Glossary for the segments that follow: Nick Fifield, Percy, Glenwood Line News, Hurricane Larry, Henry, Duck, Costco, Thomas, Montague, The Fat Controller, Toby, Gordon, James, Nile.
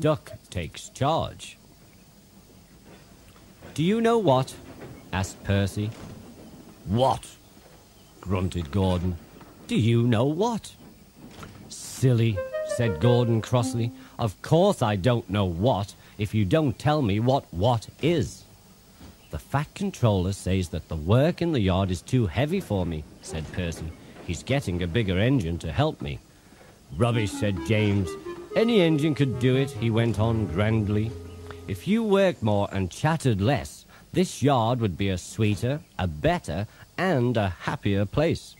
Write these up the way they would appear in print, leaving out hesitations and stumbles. Duck takes charge. Do you know what? Asked Percy. What? Grunted Gordon. Do you know what? Silly, said Gordon crossly. Of course I don't know what, if you don't tell me what is. The Fat Controller says that the work in the yard is too heavy for me, said Percy. He's getting a bigger engine to help me. Rubbish, said James. Any engine could do it, he went on grandly. If you worked more and chattered less, this yard would be a sweeter, a better, and a happier place.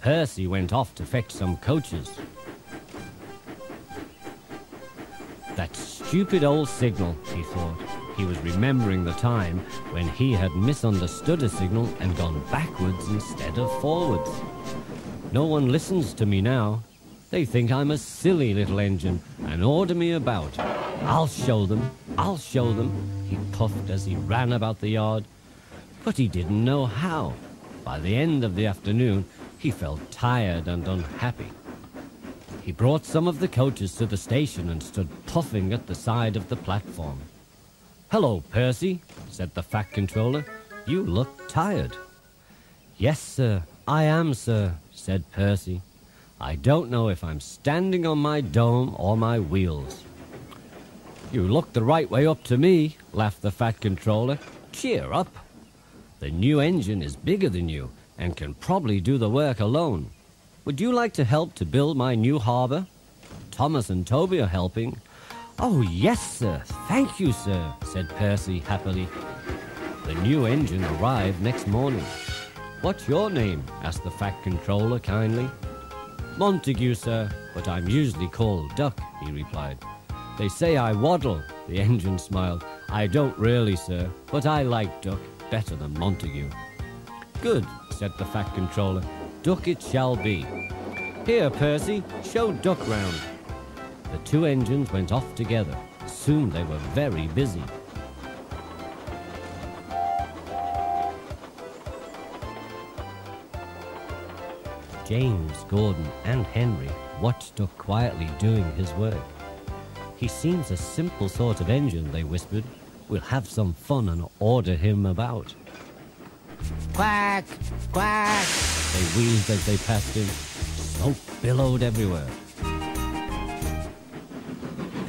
Percy went off to fetch some coaches. That stupid old signal, he thought. He was remembering the time when he had misunderstood a signal and gone backwards instead of forwards. No one listens to me now. They think I'm a silly little engine and order me about. I'll show them, I'll show them, he puffed as he ran about the yard. But he didn't know how. By the end of the afternoon, he felt tired and unhappy. He brought some of the coaches to the station and stood puffing at the side of the platform. Hello, Percy, said the Fat Controller. You look tired. Yes, sir, I am, sir, said Percy. I don't know if I'm standing on my dome or my wheels. You look the right way up to me, laughed the Fat Controller. Cheer up. The new engine is bigger than you and can probably do the work alone. Would you like to help to build my new harbour? Thomas and Toby are helping. Oh, yes, sir. Thank you, sir, said Percy happily. The new engine arrived next morning. What's your name? Asked the Fat Controller kindly. Montague, sir, but I'm usually called Duck, he replied. They say I waddle, the engine smiled. I don't really, sir, but I like Duck better than Montague. Good, said the Fat Controller. Duck it shall be. Here, Percy, show Duck round. The two engines went off together. Soon they were very busy. James, Gordon, and Henry watched Duck quietly doing his work. He seems a simple sort of engine, they whispered. We'll have some fun and order him about. Quack! Quack! They wheezed as they passed him. Smoke billowed everywhere.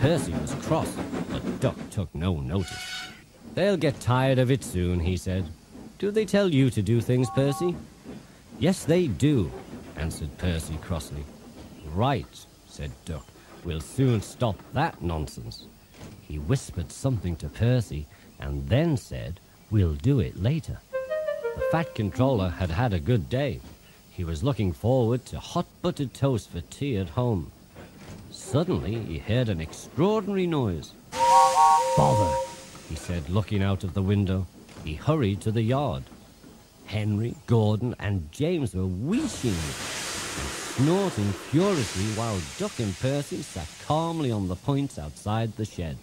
Percy was cross, but Duck took no notice. They'll get tired of it soon, he said. Do they tell you to do things, Percy? Yes, they do, answered Percy crossly. Right, said Duck. We'll soon stop that nonsense. He whispered something to Percy and then said, we'll do it later. The Fat Controller had had a good day. He was looking forward to hot buttered toast for tea at home. Suddenly, he heard an extraordinary noise. Bother, he said, looking out of the window. He hurried to the yard. Henry, Gordon, and James were wheezing and snorting furiously while Duck and Percy sat calmly on the points outside the shed,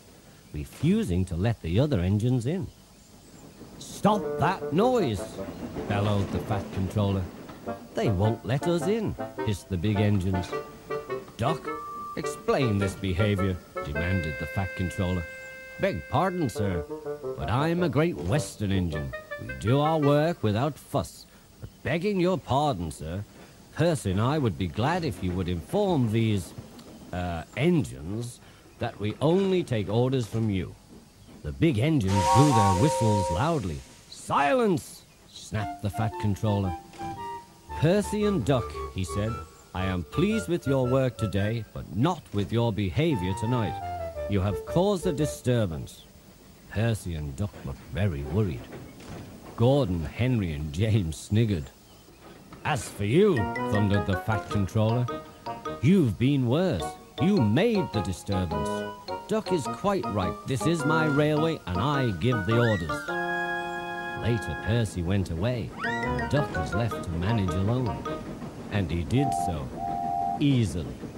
refusing to let the other engines in. Stop that noise, bellowed the Fat Controller. They won't let us in, hissed the big engines. Duck, explain this behaviour, demanded the Fat Controller. Beg pardon, sir, but I'm a Great Western engine. We do our work without fuss. But begging your pardon, sir, Percy and I would be glad if you would inform these, engines that we only take orders from you. The big engines blew their whistles loudly. Silence! Snapped the Fat Controller. Percy and Duck, he said, I am pleased with your work today, but not with your behavior tonight. You have caused a disturbance. Percy and Duck looked very worried. Gordon, Henry, and James sniggered. As for you, thundered the Fat Controller, you've been worse. You made the disturbance. Duck is quite right. This is my railway and I give the orders. Later, Percy went away and Duck was left to manage alone. And he did so easily.